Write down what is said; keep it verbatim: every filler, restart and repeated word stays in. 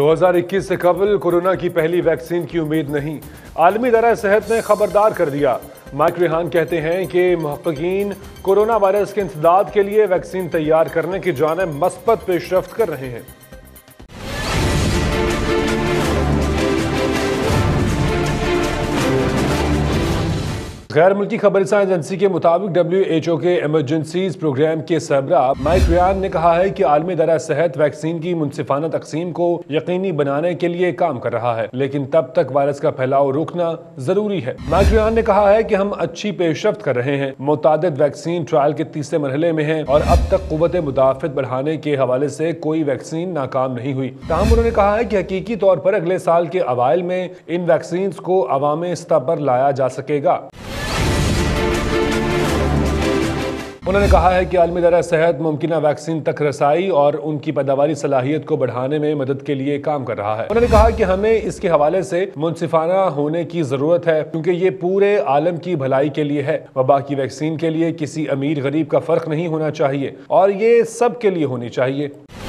दो हज़ार इक्कीस से कबल कोरोना की पहली वैक्सीन की उम्मीद नहीं, आलमी इदारा सेहत ने खबरदार कर दिया। माइक रेहान कहते हैं कि महक्कीन कोरोना वायरस के इंसदाद के लिए वैक्सीन तैयार करने की जानिब मस्बत पेशरफ्त कर रहे हैं। गैर मुल्की खबरसां एजेंसी के मुताबिक डब्ल्यू एच ओ के एमरजेंसीज प्रोग्राम के सरबरा माइक रयान ने कहा है कि आलमी इदारा सेहत वैक्सीन की मुनसिफाना तकसीम को यकीनी बनाने के लिए काम कर रहा है, लेकिन तब तक वायरस का फैलाव रोकना जरूरी है। माइक रयान ने कहा है कि हम अच्छी पेशरफ्त कर रहे हैं, मुतादिद वैक्सीन ट्रायल के तीसरे मरहले में है और अब तक कुव्वत मुदाफ़त बढ़ाने के हवाले से कोई वैक्सीन नाकाम नहीं हुई। तहम उन्होंने कहा है कि हकीकी तौर पर अगले साल के अवाइल में इन वैक्सीन को अवामी स्तर पर लाया जा सकेगा। उन्होंने कहा है कि आलमी इदारा सेहत मुमकिन वैक्सीन तक रसाई और उनकी पैदावारी सलाहियत को बढ़ाने में मदद के लिए काम कर रहा है। उन्होंने कहा कि हमें इसके हवाले से मुनसिफाना होने की जरूरत है, क्योंकि ये पूरे आलम की भलाई के लिए है। वबा की वैक्सीन के लिए किसी अमीर गरीब का फर्क नहीं होना चाहिए और ये सब के लिए होनी चाहिए।